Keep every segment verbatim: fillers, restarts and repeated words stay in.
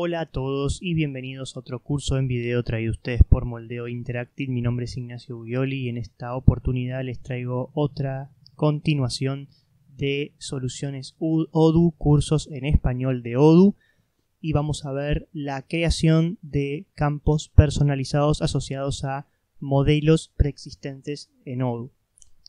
Hola a todos y bienvenidos a otro curso en video traído a ustedes por Moldeo Interactive. Mi nombre es Ignacio Uglioli y en esta oportunidad les traigo otra continuación de Soluciones Odoo, cursos en español de Odoo, y vamos a ver la creación de campos personalizados asociados a modelos preexistentes en Odoo.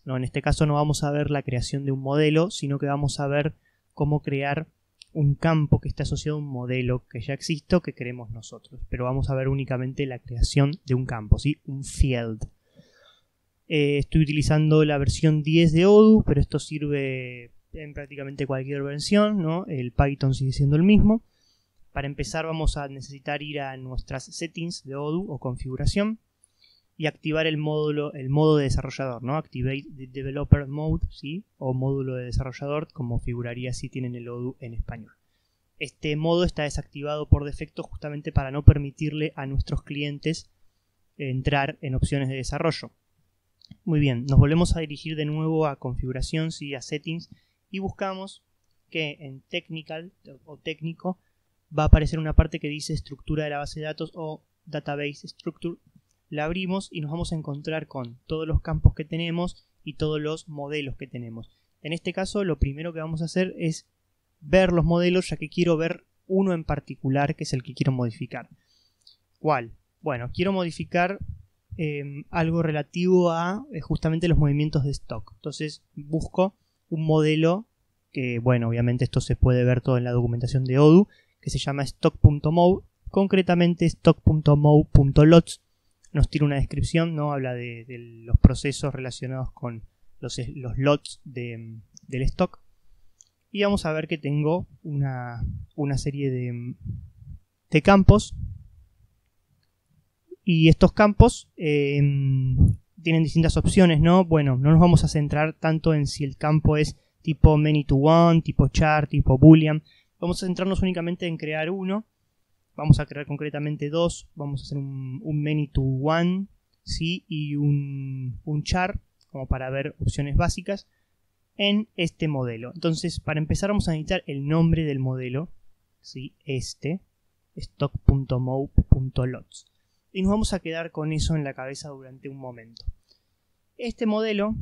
No, en este caso no vamos a ver la creación de un modelo, sino que vamos a ver cómo crear un campo que está asociado a un modelo que ya existe o que creemos nosotros. Pero vamos a ver únicamente la creación de un campo, ¿sí? Un field. Eh, estoy utilizando la versión diez de Odoo, pero esto sirve en prácticamente cualquier versión, ¿no? El Python sigue siendo el mismo. Para empezar vamos a necesitar ir a nuestras settings de Odoo o configuración y activar el módulo, el modo de desarrollador, ¿no? Activate the Developer Mode, ¿sí? O módulo de desarrollador, como figuraría si tienen el Odoo en español. Este modo está desactivado por defecto justamente para no permitirle a nuestros clientes entrar en opciones de desarrollo. Muy bien, nos volvemos a dirigir de nuevo a configuración, ¿sí? A settings, y buscamos que en technical o técnico va a aparecer una parte que dice estructura de la base de datos o database structure. La abrimos y nos vamos a encontrar con todos los campos que tenemos y todos los modelos que tenemos. En este caso, lo primero que vamos a hacer es ver los modelos, ya que quiero ver uno en particular, que es el que quiero modificar. ¿Cuál? Bueno, quiero modificar eh, algo relativo a eh, justamente los movimientos de stock. Entonces busco un modelo que, bueno, obviamente esto se puede ver todo en la documentación de Odoo, que se llama stock punto move, concretamente stock punto move punto lots. Nos tira una descripción, ¿no? Habla de, de los procesos relacionados con los, los lots de, del stock. Y vamos a ver que tengo una, una serie de, de campos. Y estos campos eh, tienen distintas opciones, ¿no? Bueno, no nos vamos a centrar tanto en si el campo es tipo many to one, tipo char, tipo boolean. Vamos a centrarnos únicamente en crear uno. Vamos a crear concretamente dos, vamos a hacer un, un many to one, ¿sí? Y un, un char, como para ver opciones básicas, en este modelo. Entonces, para empezar vamos a necesitar el nombre del modelo, ¿sí? Este, stock punto move punto lots. Y nos vamos a quedar con eso en la cabeza durante un momento. Este modelo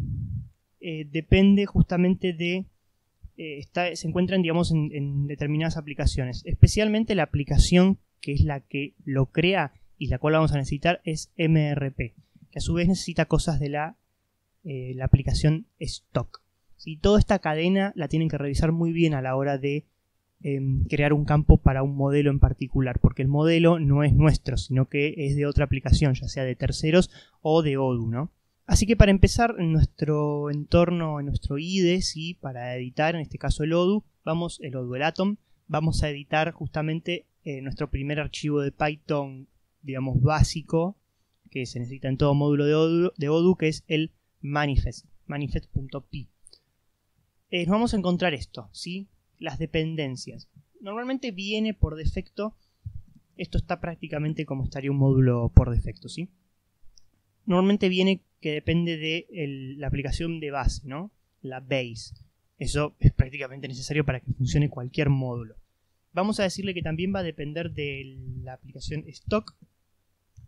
eh, depende justamente de... Eh, está, se encuentran, digamos, en, en determinadas aplicaciones. Especialmente la aplicación que es la que lo crea y la cual vamos a necesitar es M R P, que a su vez necesita cosas de la, eh, la aplicación Stock. ¿Sí? Toda esta cadena la tienen que revisar muy bien a la hora de eh, crear un campo para un modelo en particular, porque el modelo no es nuestro, sino que es de otra aplicación, ya sea de terceros o de Odoo, ¿no? Así que para empezar, en nuestro entorno, en nuestro I D E, ¿sí? Para editar, en este caso el Odoo, vamos, el Odoo, el Atom, vamos a editar justamente eh, nuestro primer archivo de Python, digamos, básico, que se necesita en todo módulo de Odoo, de Odoo que es el manifest, manifest.py. Eh, nos vamos a encontrar esto, ¿sí? Las dependencias. Normalmente viene por defecto, esto está prácticamente como estaría un módulo por defecto, ¿sí? Normalmente viene que depende de el, la aplicación de base, ¿no? La base. Eso es prácticamente necesario para que funcione cualquier módulo. Vamos a decirle que también va a depender de la aplicación Stock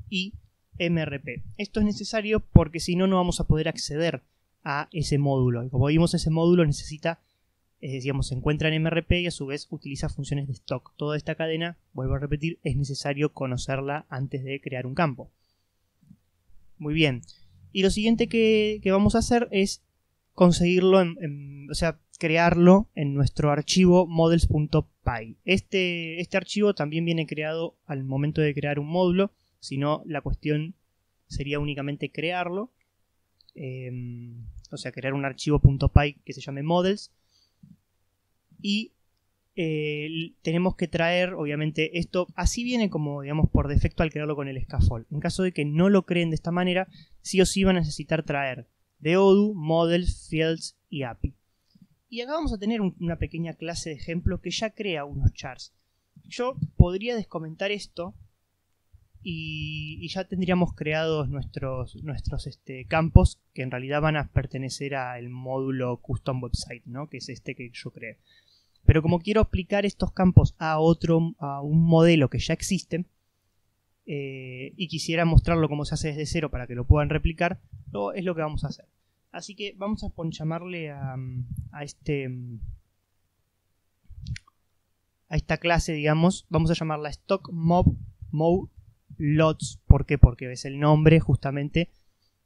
y M R P. Esto es necesario porque si no, no vamos a poder acceder a ese módulo. Y como vimos, ese módulo necesita, eh, digamos, se encuentra en M R P y a su vez utiliza funciones de Stock. Toda esta cadena, vuelvo a repetir, es necesario conocerla antes de crear un campo. Muy bien. Y lo siguiente que, que vamos a hacer es conseguirlo, en, en, o sea, crearlo en nuestro archivo models punto py. Este, este archivo también viene creado al momento de crear un módulo, si no la cuestión sería únicamente crearlo. Eh, o sea, crear un archivo .py que se llame models. Y eh, tenemos que traer, obviamente, esto así viene como, digamos, por defecto al crearlo con el scaffold. En caso de que no lo creen de esta manera, sí o sí van a necesitar traer de Odoo, Models, Fields y A P I. Y acá vamos a tener un, una pequeña clase de ejemplo que ya crea unos chars. Yo podría descomentar esto y, y ya tendríamos creados nuestros, nuestros este, campos que en realidad van a pertenecer al módulo Custom Website, ¿no? Que es este que yo creé. Pero como quiero aplicar estos campos a otro, a un modelo que ya existe, eh, y quisiera mostrarlo cómo se hace desde cero para que lo puedan replicar, lo, es lo que vamos a hacer. Así que vamos a llamarle a, a este... a esta clase, digamos, vamos a llamarla StockMobMoveLots. ¿Por qué? Porque es el nombre justamente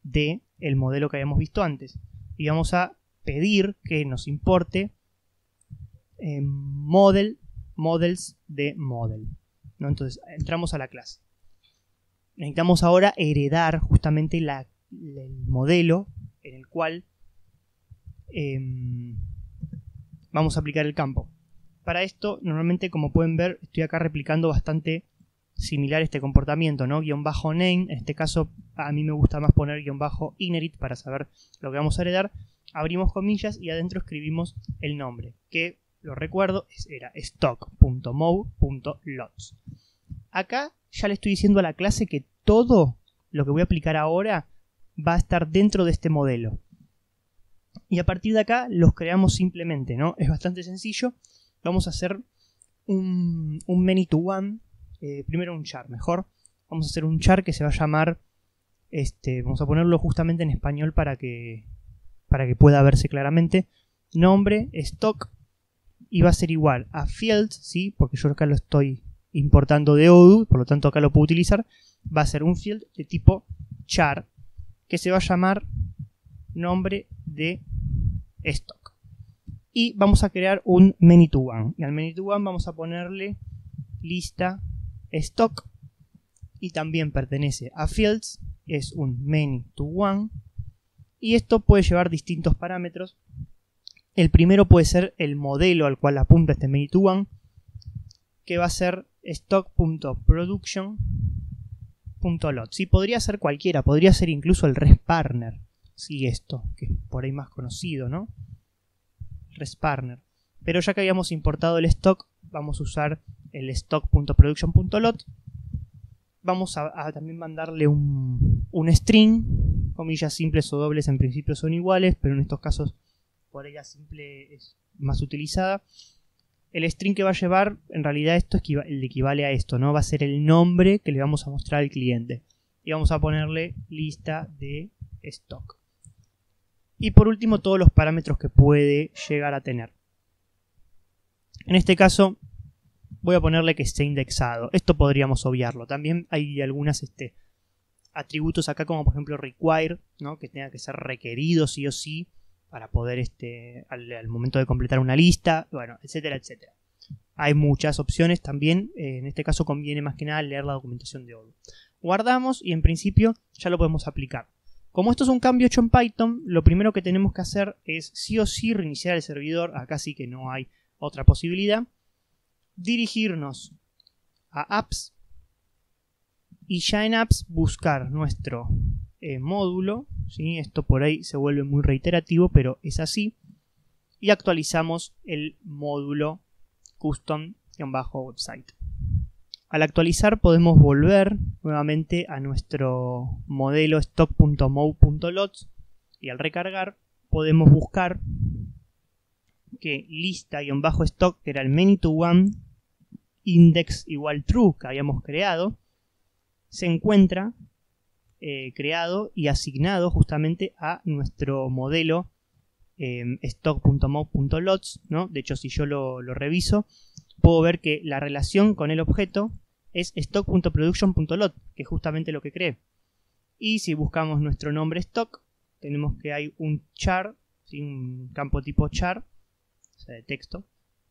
del modelo que habíamos visto antes. Y vamos a pedir que nos importe eh, model, models de model, ¿no? Entonces, entramos a la clase. Necesitamos ahora heredar justamente la, el modelo en el cual eh, vamos a aplicar el campo. Para esto, normalmente, como pueden ver, estoy acá replicando bastante similar este comportamiento, ¿no? Guión bajo name, en este caso a mí me gusta más poner guión bajo inherit para saber lo que vamos a heredar. Abrimos comillas y adentro escribimos el nombre, que, lo recuerdo, era stock punto move punto lots. Acá ya le estoy diciendo a la clase que todo lo que voy a aplicar ahora va a estar dentro de este modelo. Y a partir de acá los creamos simplemente, ¿no? Es bastante sencillo. Vamos a hacer un, un many to one, eh, primero un char, mejor. Vamos a hacer un char que se va a llamar, este, vamos a ponerlo justamente en español para que, para que pueda verse claramente. Nombre, stock, y va a ser igual a fields, ¿sí? Porque yo acá lo estoy importando de Odoo, por lo tanto acá lo puedo utilizar. Va a ser un field de tipo char, que se va a llamar nombre de stock. Y vamos a crear un many to one. Y al many to one vamos a ponerle lista stock. Y también pertenece a fields. Es un many to one. Y esto puede llevar distintos parámetros. El primero puede ser el modelo al cual apunta este many to one, que va a ser stock punto production punto lot. Sí, podría ser cualquiera. Podría ser incluso el res punto partner. Sí, esto, que es por ahí más conocido, ¿no? res punto partner, pero ya que habíamos importado el stock, vamos a usar el stock punto production punto lot. Vamos a, a también mandarle un, un string. Comillas simples o dobles en principio son iguales, pero en estos casos por ella simple es más utilizada. El string que va a llevar, en realidad esto es el equivale a esto, ¿no? Va a ser el nombre que le vamos a mostrar al cliente, y vamos a ponerle lista de stock. Y por último, todos los parámetros que puede llegar a tener. En este caso, voy a ponerle que esté indexado. Esto podríamos obviarlo. También hay algunas este, atributos acá, como por ejemplo require, ¿no? Que tenga que ser requerido sí o sí para poder, este, al, al momento de completar una lista, bueno, etcétera, etcétera. Hay muchas opciones también. Eh, en este caso conviene más que nada leer la documentación de Odoo. Guardamos y en principio ya lo podemos aplicar. Como esto es un cambio hecho en Python, lo primero que tenemos que hacer es sí o sí reiniciar el servidor. Acá sí que no hay otra posibilidad. Dirigirnos a Apps y ya en Apps buscar nuestro eh, módulo, ¿sí? Esto por ahí se vuelve muy reiterativo, pero es así. Y actualizamos el módulo custom-website. Al actualizar podemos volver nuevamente a nuestro modelo stock punto move punto lots y al recargar podemos buscar que lista-stock, que era el many to one, index igual true que habíamos creado, se encuentra eh, creado y asignado justamente a nuestro modelo eh, stock punto move punto lots, ¿no? De hecho, si yo lo, lo reviso, puedo ver que la relación con el objeto es stock punto production punto lot, que es justamente lo que cree. Y si buscamos nuestro nombre stock, tenemos que hay un char, ¿sí? Un campo tipo char, o sea, de texto,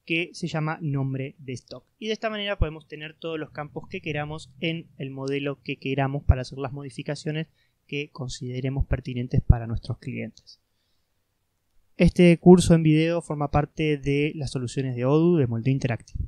que se llama nombre de stock. Y de esta manera podemos tener todos los campos que queramos en el modelo que queramos para hacer las modificaciones que consideremos pertinentes para nuestros clientes. Este curso en video forma parte de las soluciones de Odoo de Moldeo Interactive.